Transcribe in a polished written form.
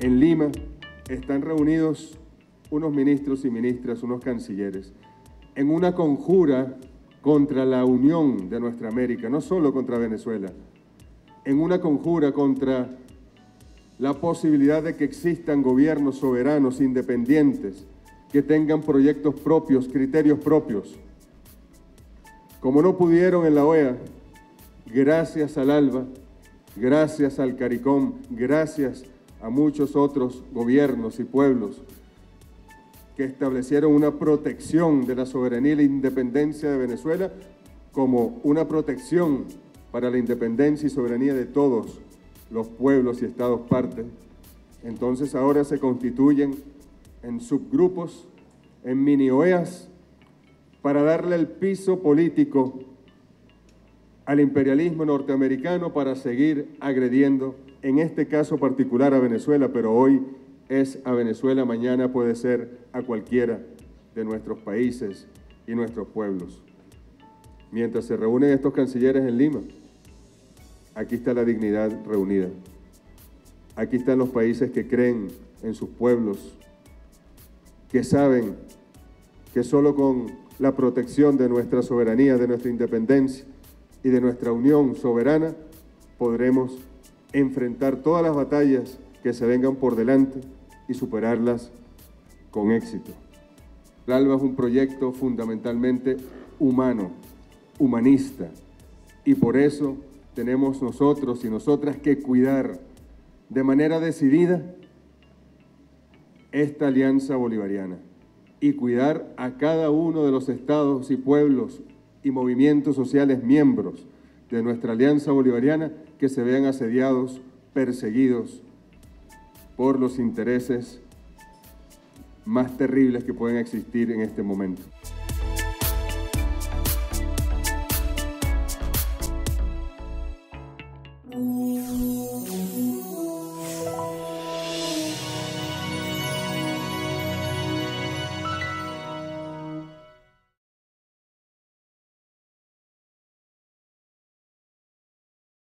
En Lima están reunidos unos ministros y ministras, unos cancilleres, en una conjura contra la unión de Nuestra América, no solo contra Venezuela, en una conjura contra la posibilidad de que existan gobiernos soberanos, independientes, que tengan proyectos propios, criterios propios. Como no pudieron en la OEA, gracias al ALBA, gracias al CARICOM, gracias a muchos otros gobiernos y pueblos que establecieron una protección de la soberanía y la independencia de Venezuela como una protección para la independencia y soberanía de todos los pueblos y estados partes. Entonces ahora se constituyen en subgrupos, en mini OEAs, para darle el piso político al imperialismo norteamericano para seguir agrediendo, en este caso particular a Venezuela, pero hoy es a Venezuela, mañana puede ser a cualquiera de nuestros países y nuestros pueblos. Mientras se reúnen estos cancilleres en Lima, aquí está la dignidad reunida. Aquí están los países que creen en sus pueblos, que saben que solo con la protección de nuestra soberanía, de nuestra independencia y de nuestra unión soberana podremos enfrentar todas las batallas que se vengan por delante y superarlas con éxito. La ALBA es un proyecto fundamentalmente humano, humanista, y por eso tenemos nosotros y nosotras que cuidar de manera decidida esta alianza bolivariana y cuidar a cada uno de los estados y pueblos y movimientos sociales miembros de nuestra alianza bolivariana que se vean asediados, perseguidos por los intereses más terribles que pueden existir en este momento.